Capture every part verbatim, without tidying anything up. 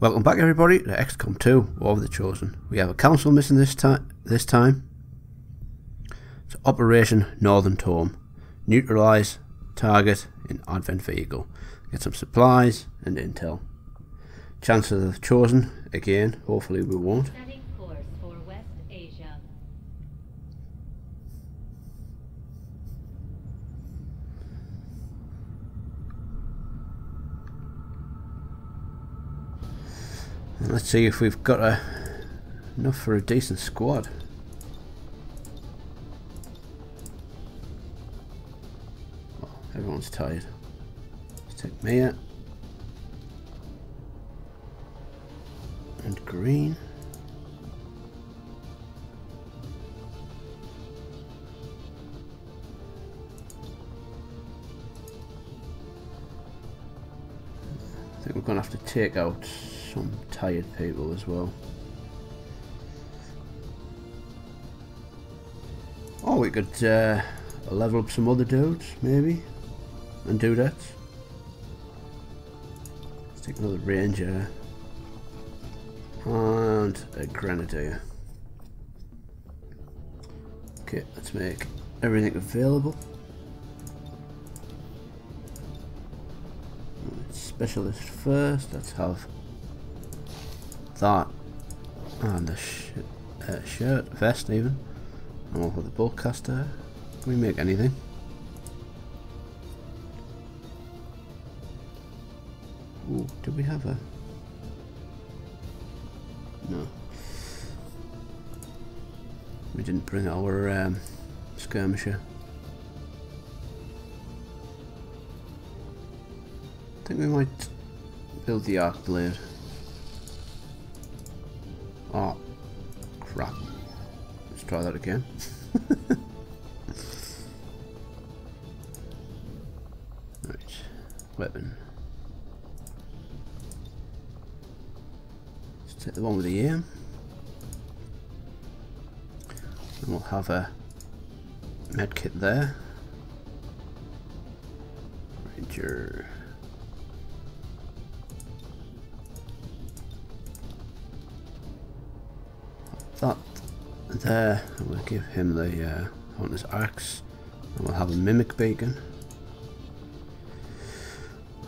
Welcome back everybody to X COM two, War of the Chosen. We have a council mission this time. This time, it's Operation Northern Tome. Neutralise target in Advent vehicle. Get some supplies and intel. Chances of the Chosen again. Hopefully we won't. Let's see if we've got a, enough for a decent squad. Oh, everyone's tired. Let's take Mia and Green. I think we're going to have to take out some tired people as well. Oh, we could uh, level up some other dudes maybe and do that. Let's take another ranger and a grenadier. Okay, let's make everything available. Specialist first. Let's have that and the sh uh, shirt, vest even, and we'll put the broadcaster. Can we make anything? Ooh, do we have a... no, we didn't bring our um, skirmisher. I think we might build the arc blade. Oh, crap. Let's try that again. Right. Weapon. Let's take the one with the aim. And we'll have a medkit there. Ranger. That there, and we'll give him the uh, Hunter's Axe, and we'll have a Mimic Beacon.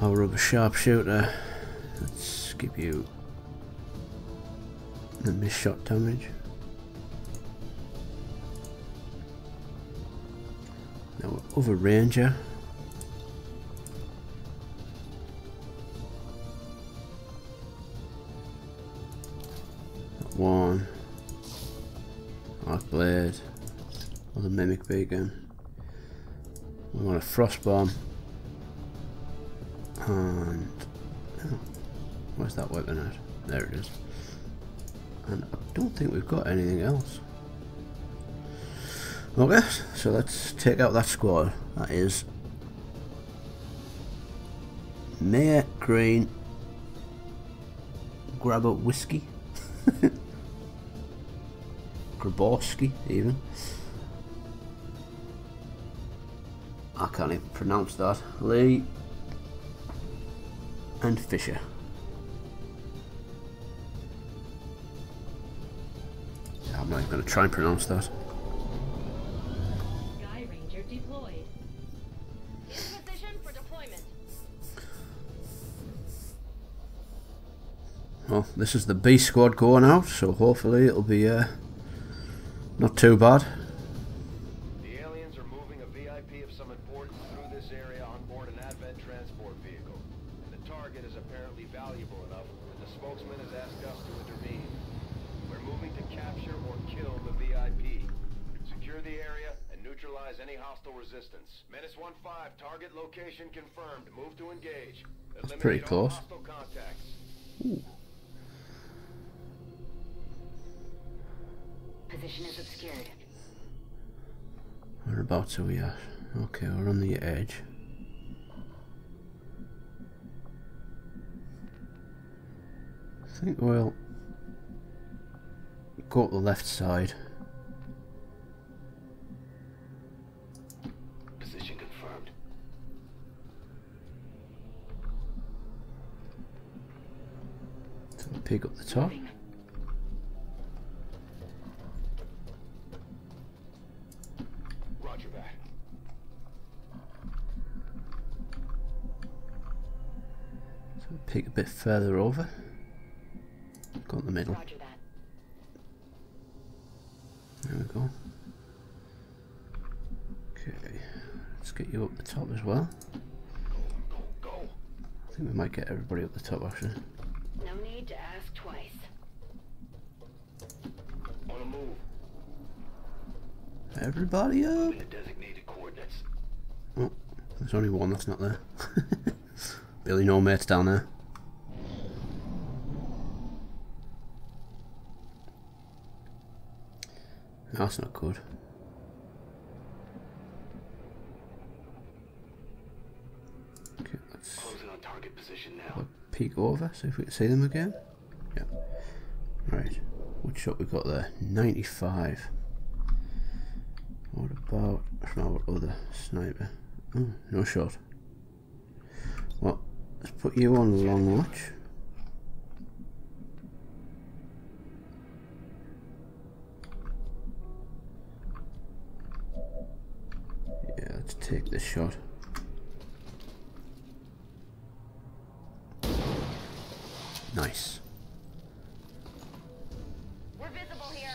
I'll rub a Sharpshooter. Let's give you the missed shot damage. Now we're over Ranger. One. Arc Blade, or the Mimic Beacon. We want a Frost Bomb, and oh, where's that weapon at? There it is. And I don't think we've got anything else. Okay, so let's take out that squad. That is Mayor Green, Grabowski. Grabowski, even. I can't even pronounce that. Lee and Fisher. I'm not even going to try and pronounce that. Sky Ranger deployed. In position for deployment. Well, this is the B Squad going out, so hopefully it'll be Uh, not too bad. The aliens are moving a V I P of some importance through this area on board an Advent transport vehicle. And the target is apparently valuable enough that the spokesman has asked us to intervene. We're moving to capture or kill the V I P. Secure the area and neutralize any hostile resistance. Menace one five, target location confirmed. Move to engage. That's pretty close. Hostile contacts. Ooh. Position is obscured. Whereabouts are we at? Okay, we're on the edge. I think we'll go to the left side. Position confirmed. So pick up the top. Roger that. So we pick a bit further over. Go in the middle. There we go. Okay, let's get you up the top as well. I think we might get everybody up the top actually. No need to ask twice. On a move. Everybody up. The designated coordinates. Oh, there's only one that's not there. Barely no mates down there. No, that's not good. Okay, let's closing on target position now. Peek over, see if we can see them again. Yeah. Right. What shot we got there? ninety-five. What about from our other sniper? Oh, no shot. Well, let's put you on long watch. Yeah, let's take this shot. Nice. We're visible here.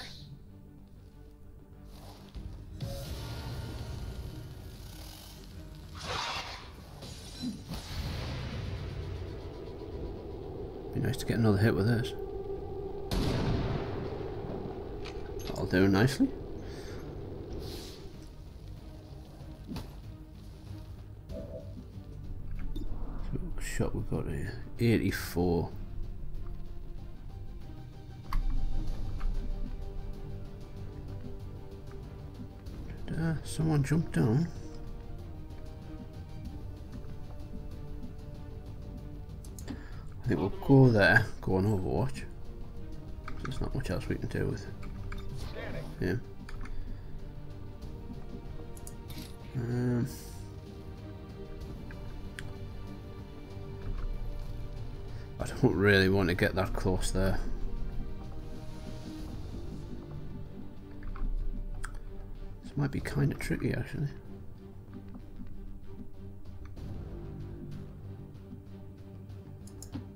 Be nice to get another hit with this. That'll do nicely. So what shot we've got here? eighty-four. Uh, someone jumped down. I think we'll go there, go on Overwatch. There's not much else we can do with him. Um, I don't really want to get that close there. Might be kind of tricky actually.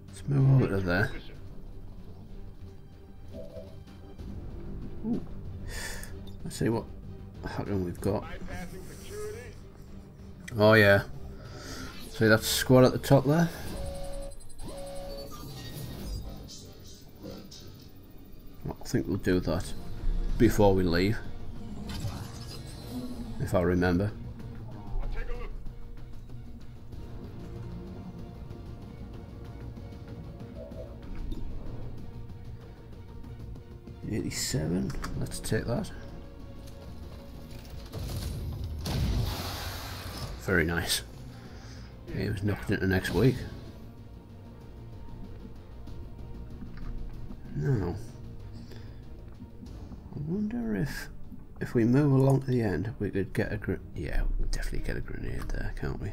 Let's move over to there. Ooh. Let's see what pattern we've got. Oh yeah. See that squad at the top there? I think we'll do that before we leave. If I remember. I'll take a look. eighty-seven, let's take that. Very nice. He was knocked into next week. Now, I wonder if If we move along to the end, we could get a gr- yeah, we could definitely get a grenade there, can't we?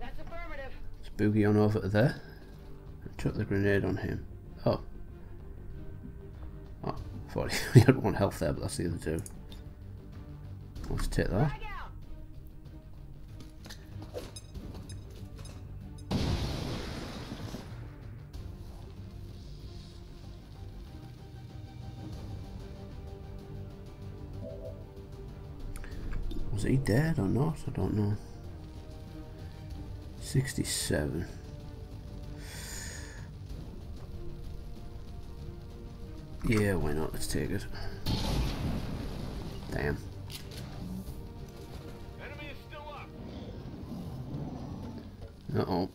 That's affirmative. Let's boogie on over to there and chuck the grenade on him. Oh. Oh, forty. We had one health there, but that's the other two. Let's take that. Was he dead or not? I don't know. sixty-seven. Yeah, why not? Let's take it. Damn. Enemy is still up. Uh-oh.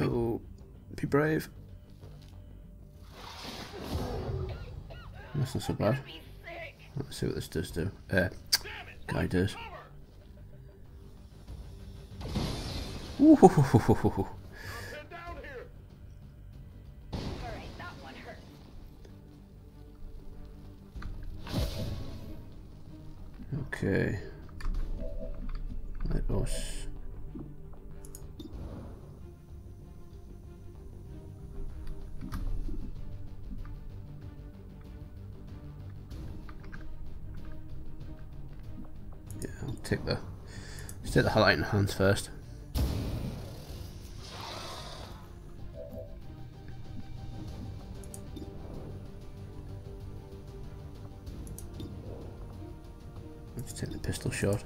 Oh, be brave. That's not so bad. Let's see what this does do. Uh, Guy does. Ooh, hoo, hoo, hoo, hoo, hoo. Okay. Let us I'll take the let's take the highlight in hands first. Let's take the pistol shot.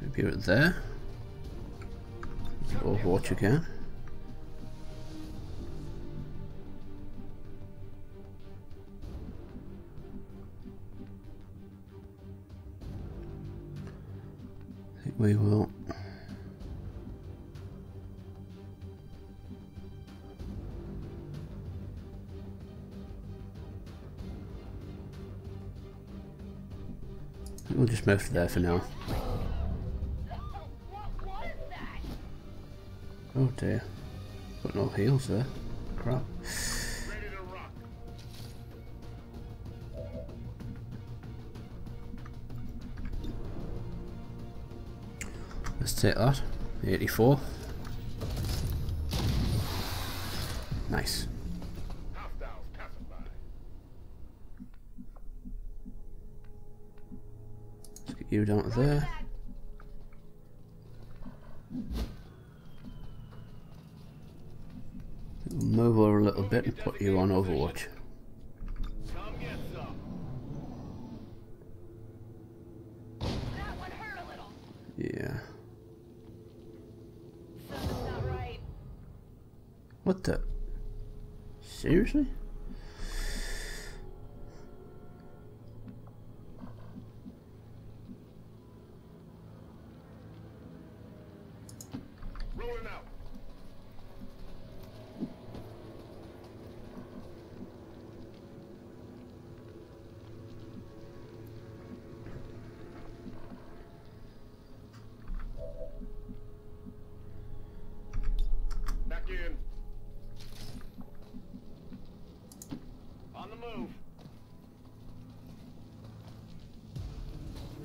Maybe right there. Overwatch again. I think we will. We'll just move to there for now. Oh dear, got no heals there. Crap. Ready to rock. Let's take that. eighty-four. Nice. Let's get you down there. Move over a little bit and put you on Overwatch. Yeah. What the? Seriously?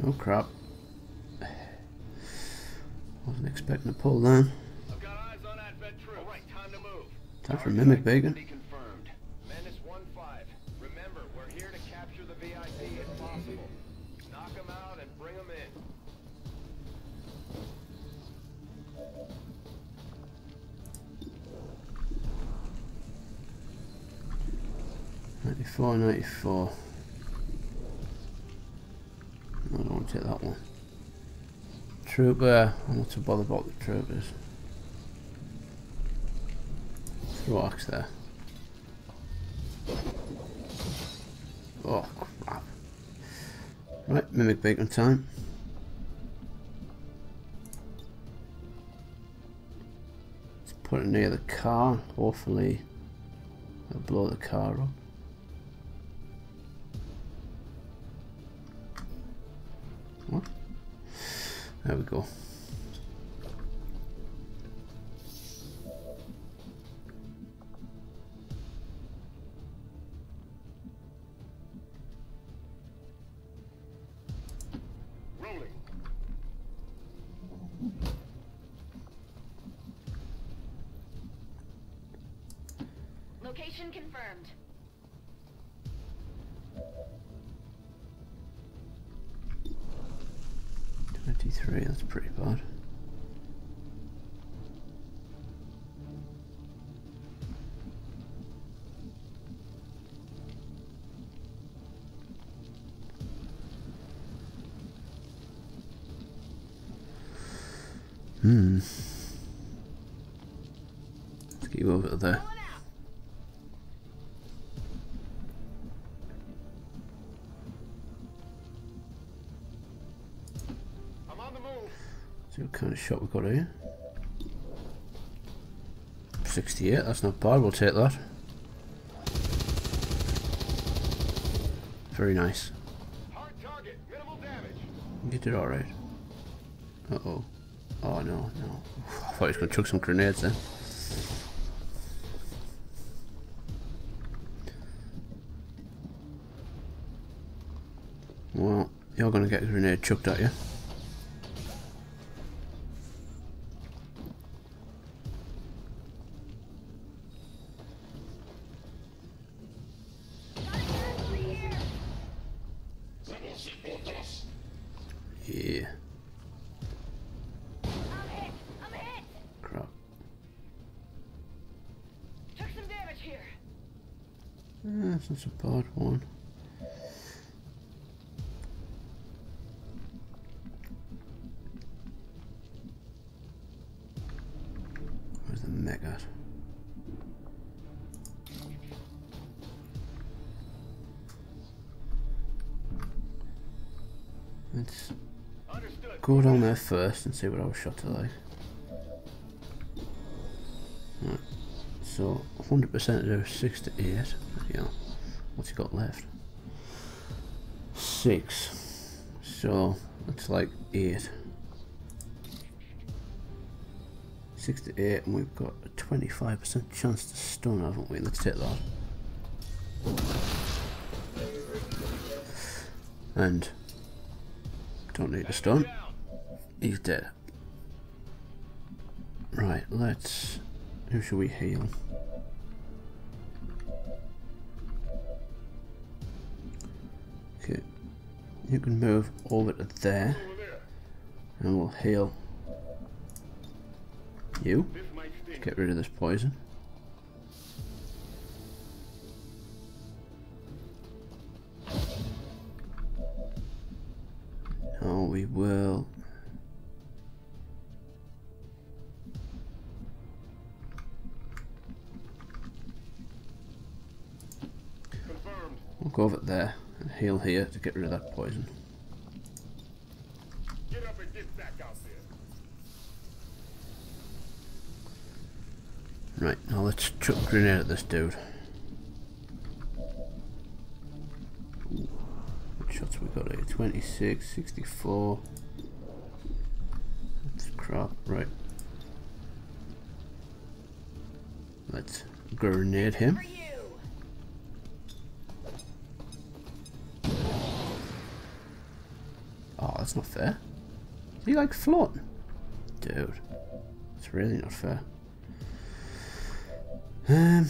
Oh crap. Wasn't expecting a pull then. I've got eyes on Advent troops. All right, time to move. Time for Mimic Beacon. Confirmed. Menace one five. Remember, we're here to capture the V I P if possible. Knock them out and bring them in. Ninety-four, ninety-four. I don't want to take that one. Trooper, I'm not to bother about the troopers. Throw axe there. Oh crap. Right, Mimic Beacon time. Let's put it near the car, hopefully it'll blow the car up. There we go. Rolling. Location confirmed. Three, that's pretty bad. Hmm. Let's get you over there. What kind of shot we got here? sixty-eight, that's not bad, we'll take that. Very nice. Hard target, minimal damage. You did alright. Uh oh. Oh no, no. I thought he was going to chuck some grenades then. Well, You're gonna get a grenade chucked at you. Yeah. I'm hit. I'm hit. Crap. Took some damage here. Eh, that's not a bad one. Where's the mech at? Let's go down there first and see what I was shot to like. Right, so one hundred percent is six to eight. Yeah. What's he got left? six. So it's like eight. six to eight, and we've got a twenty-five percent chance to stun, haven't we? Let's take that. And don't need to stun. He's dead. Right, let's... Who should we heal? Okay. You can move over to there. And we'll heal you. Let's get rid of this poison. Oh, we will. Confirmed. We'll go over there and heal here to get rid of that poison. Get up and get back out there. Right, now let's chuck a grenade at this dude. Shots we got here, twenty-six, sixty-four. That's crap, right. Let's grenade him. Oh, that's not fair. He like floating. Dude, it's really not fair. Um.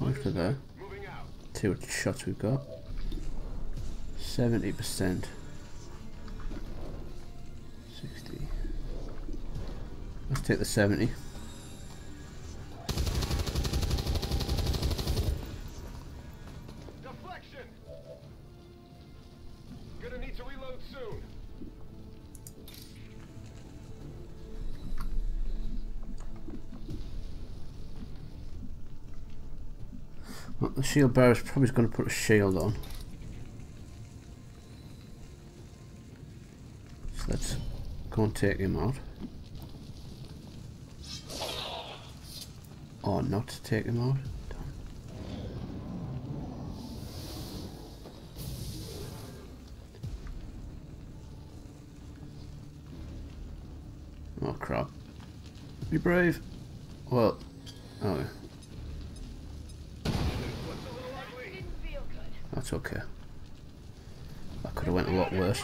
After that, see what shots we've got. seventy percent. sixty. Let's take the seventy. Deflection. Gonna need to reload soon. Well, the shield bearer is probably going to put a shield on. So let's go and take him out. Or not take him out. Oh crap. Be brave. Well, oh. That's okay. That could have went a lot worse.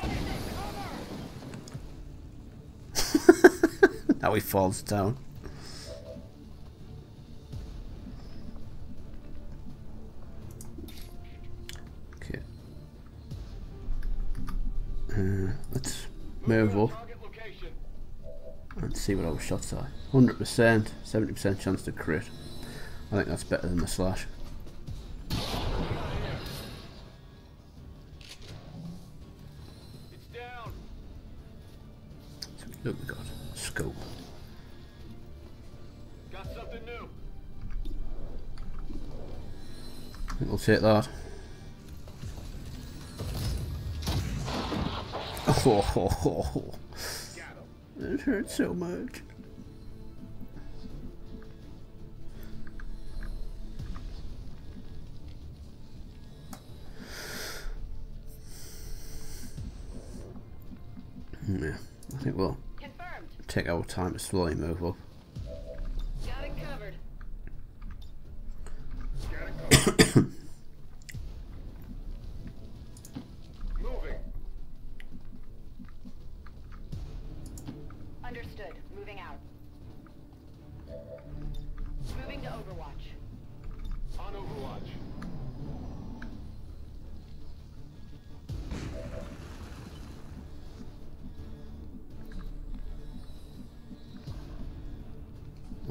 Now he falls down. Okay. Uh, let's move up and see what our shots are. one hundred percent, seventy percent chance to crit. I think that's better than the slash. Look, we got a scope. Got something new. I think we'll take that. Oh, ho, ho, ho. It hurts so much. Yeah, I think we'll take our time to slowly move up. Got it covered. Got it covered. Moving. Understood. Moving out. Moving to Overwatch. On Overwatch.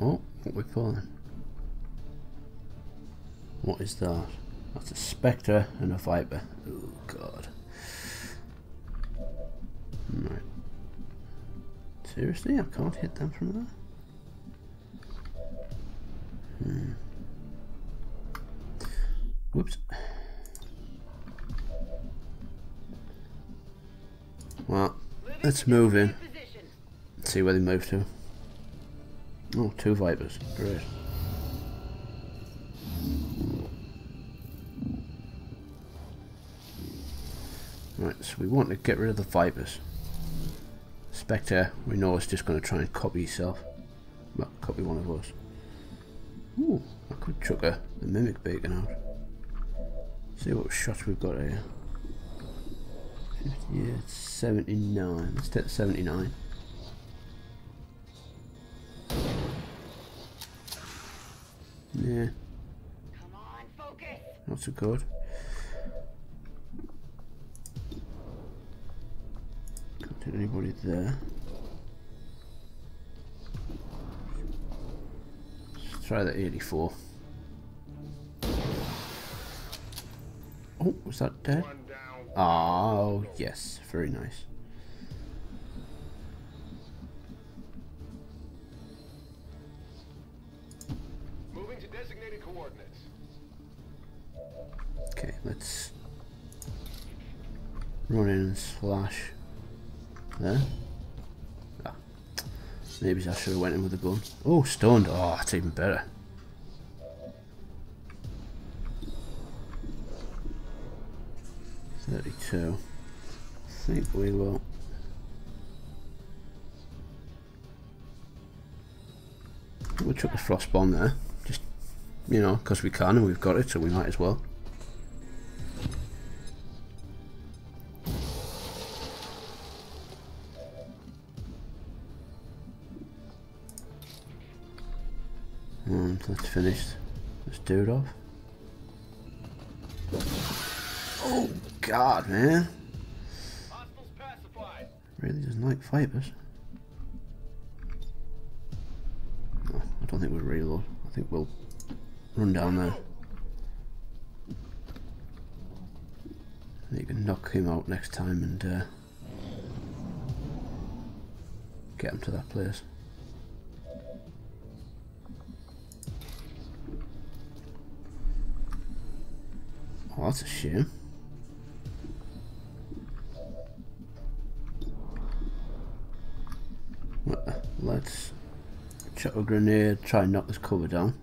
Oh, what we calling? What is that? That's a Spectre and a Viper. Oh god. Right. Seriously, I can't hit them from there? Hmm. Whoops. Well, let's move in. Let's see where they move to. Oh, two Vipers. Great. Right, so we want to get rid of the Vipers. Spectre, we know, is just going to try and copy himself. Well, copy one of us. Ooh, I could chuck a, a Mimic Beacon out. See what shots we've got here. fifty-eight, seventy-nine. Let's take the seventy-nine. Yeah. Come on, focus. Not so good. Can't hit anybody there. Let's try that eighty-four. Oh, was that dead? Oh, yes. Very nice. Okay, let's run in and slash there. Ah, maybe I should have went in with a gun. Oh, stunned. Oh, that's even better. thirty-two. I think we will. We'll chuck the frost bomb there. Just, you know, because we can and we've got it, so we might as well. And let's finish this dude off. Oh god, man. Really doesn't like Vipers. No, I don't think we'll reload. I think we'll run down there. And you can knock him out next time and uh, get him to that place. Oh, that's a shame. Let's chuck a grenade, try and knock this cover down.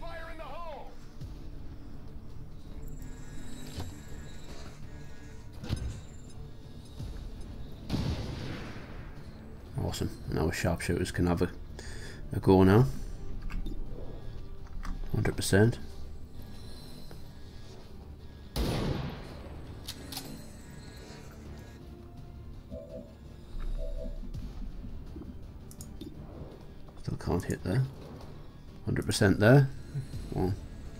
Fire in the hole. Awesome, and our sharpshooters can have a, a go now. one hundred percent. Can't hit there. one hundred percent there. Well,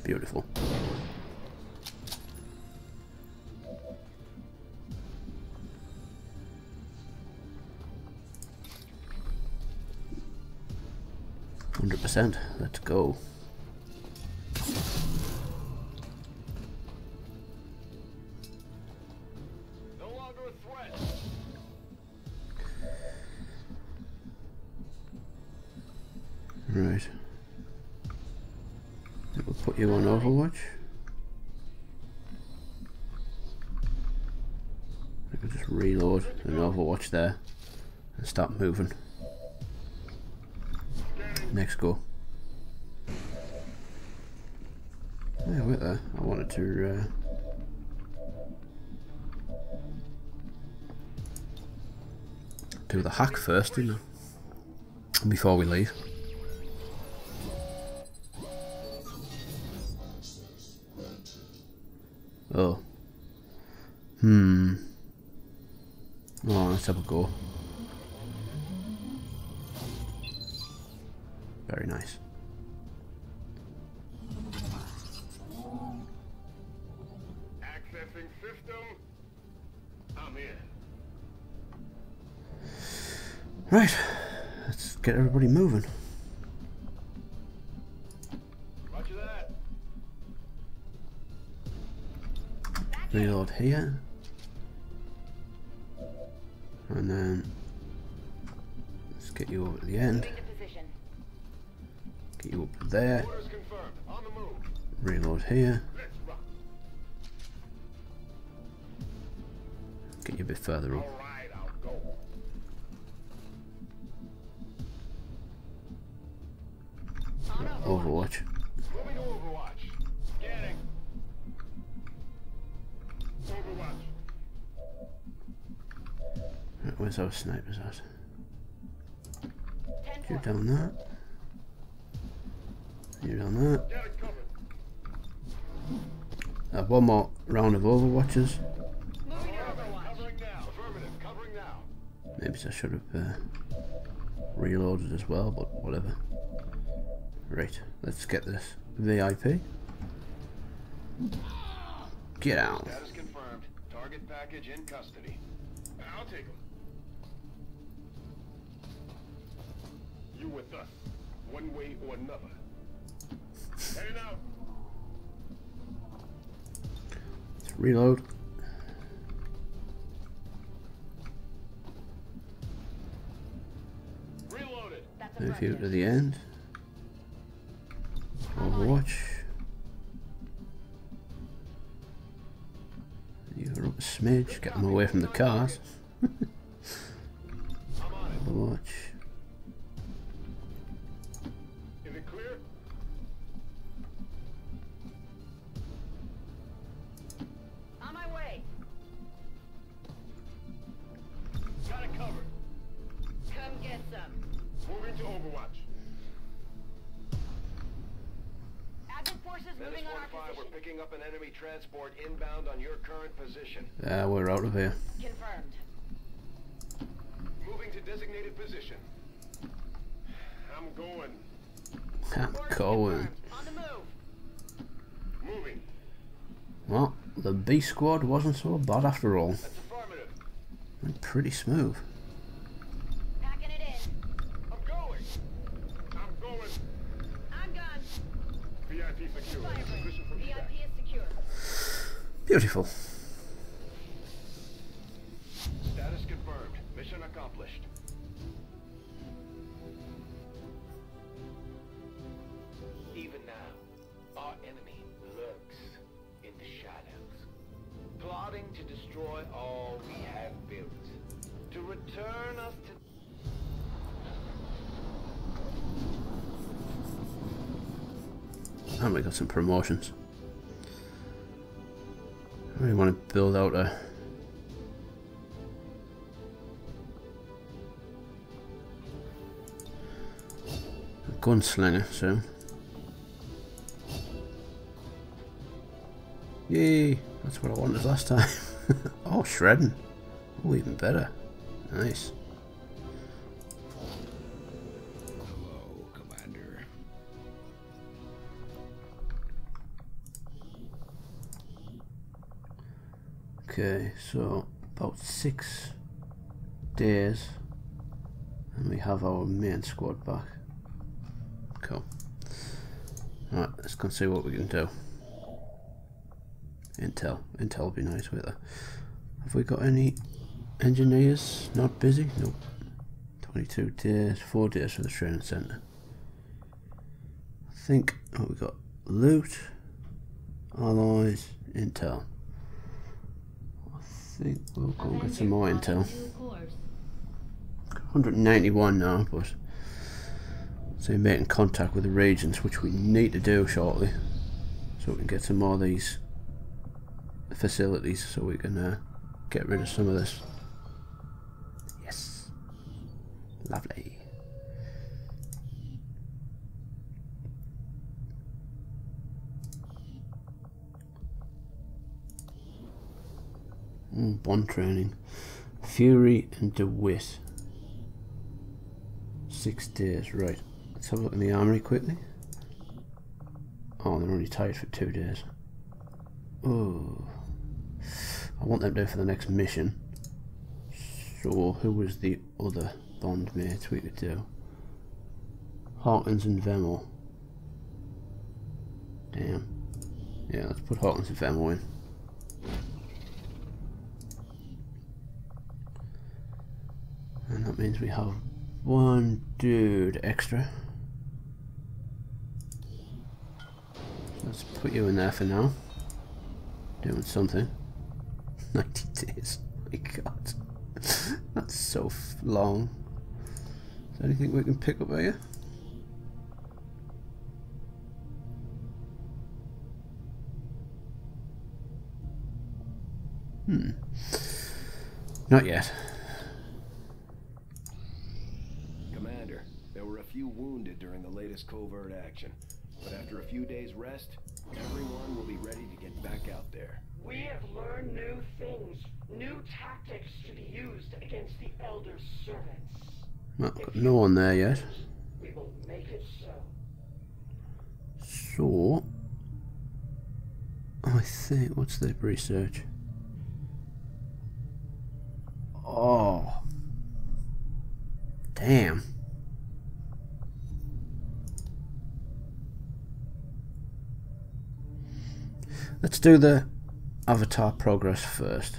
beautiful. one hundred percent. Let's go. Right. We'll put you on Overwatch. I can just reload an Overwatch there and start moving. Next go. Yeah, wait there. I wanted to. Uh, do the hack first, didn't I? before we leave. Oh. Hmm. Oh, let's have a go. Very nice. Accessing system. I'm in. Right. Let's get everybody moving. Roger that. Reload here. And then let's get you over to the end. Get you up there. Reload here. Get you a bit further up. Overwatch. Right, where's our snipers at? You're down there. You're down there. I have one more round of overwatches. Maybe I should have uh, reloaded as well, but whatever. Right, let's get this V I P. Get out. Status confirmed. Target package in custody. I'll take him. You with us, one way or another. Heading out. Let's reload. Reloaded. Move you to the end. Overwatch. You're up a smidge, get them away from the cars. Overwatch. Is it clear? On my way. Got it covered. Come get some. Move into Overwatch. Menace one five, we're picking up an enemy transport inbound on your current position. Yeah, we're out of here. Confirmed. Moving to designated position. I'm going. I'm going. On the move. Moving. Well, the B Squad wasn't so bad after all. That's affirmative. Went pretty smooth. Packing it in. I'm going. I'm going. I'm gone. V I P secure. V I P is secure. Beautiful. Status confirmed. Mission accomplished. Even now, our enemy lurks in the shadows, plotting to destroy all we have built, to return us to. And we got some promotions. I really want to build out a a gunslinger soon. Yay! That's what I wanted last time. Oh, shredding. Oh, even better. Nice. Okay, so about six days and we have our main squad back. Cool. Alright, let's go and see what we can do. Intel. Intel will be nice with it. Have we got any engineers not busy? Nope. twenty-two days, four days for the training centre. I think, oh, we got loot, allies, Intel. I think we'll go and get some more intel. one hundred ninety-one now, but so we're making contact with the regions, which we need to do shortly, so we can get some more of these facilities, so we can uh, get rid of some of this. Yes, lovely. Mm, bond training. Fury and DeWitt. Six days, right. Let's have a look in the armory quickly. Oh, they're only tied for two days. Oh, I want them there for the next mission. So, who was the other bond mates we could do? Hawkins and Vemo. Damn. Yeah, let's put Hawkins and Vemo in. And that means we have one dude extra. Let's put you in there for now. Doing something. ninety days. My God. That's so long. Is there anything we can pick up here? Hmm. Not yet. Commander, there were a few wounded during the latest covert action, but after a few days' rest, everyone will be ready to get back out there. We have learned new things, new tactics to be used against the Elder Servants. Not got no one there yet. We will make it so. So, I think, what's the research? Oh, damn. Let's do the Avatar progress first.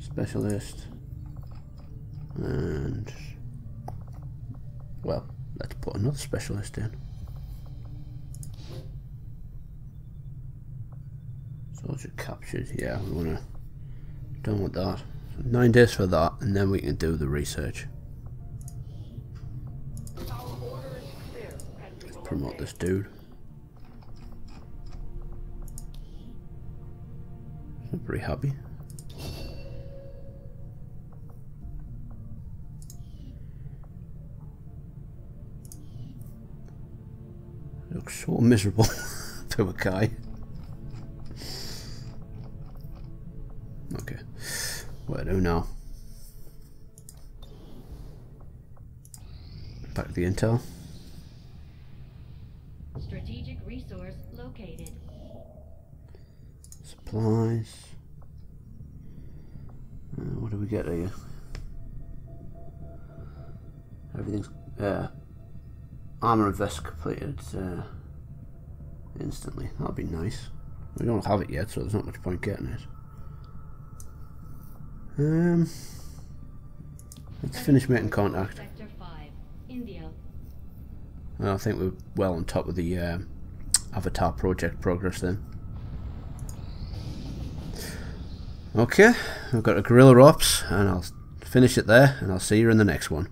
Specialist. And, well, let's put another specialist in. Soldier captured, yeah, we wanna, don't want that. So nine days for that, and then we can do the research. Promote this dude. I'm pretty happy. Looks so miserable to a guy. Okay, what do I do now? Back to the intel. Strategic resource located. Supplies. Uh, what do we get here? Everything's uh, armor and vest completed uh, instantly. That'd be nice. We don't have it yet, so there's not much point getting it. Um, let's finish making contact. Sector five, India. I think we're well on top of the uh, Avatar project progress then. Okay, I've got a guerrilla ops, and I'll finish it there, and I'll see you in the next one.